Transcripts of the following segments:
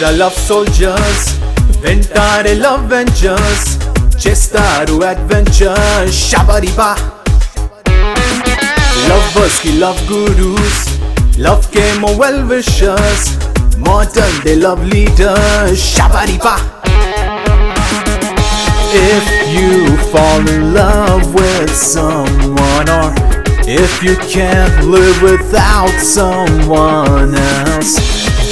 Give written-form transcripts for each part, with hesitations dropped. They're love soldiers, ventare love vengers, chestaru adventure, shabariba. Lovers ki love gurus, love ke more well wishers, modern day love leaders, shabariba. If you fall in love with someone, or if you can't live without someone else,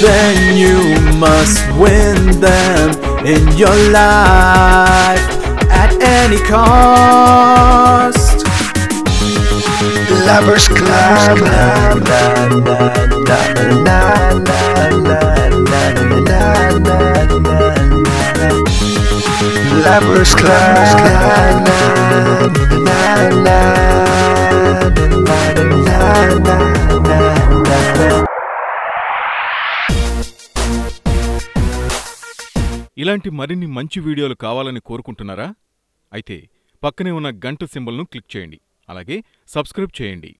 then you must win them in your life at any cost. Lovers Club. Lovers Club. ఇలాంటి మరిన్ని మంచి వీడియోలు కావాలని కోరుకుంటున్నారా? అయితే పక్కనే ఉన్న గంట సింబల్ను click చేయండి. అలాగే సబ్స్క్రైబ్ చేయండి.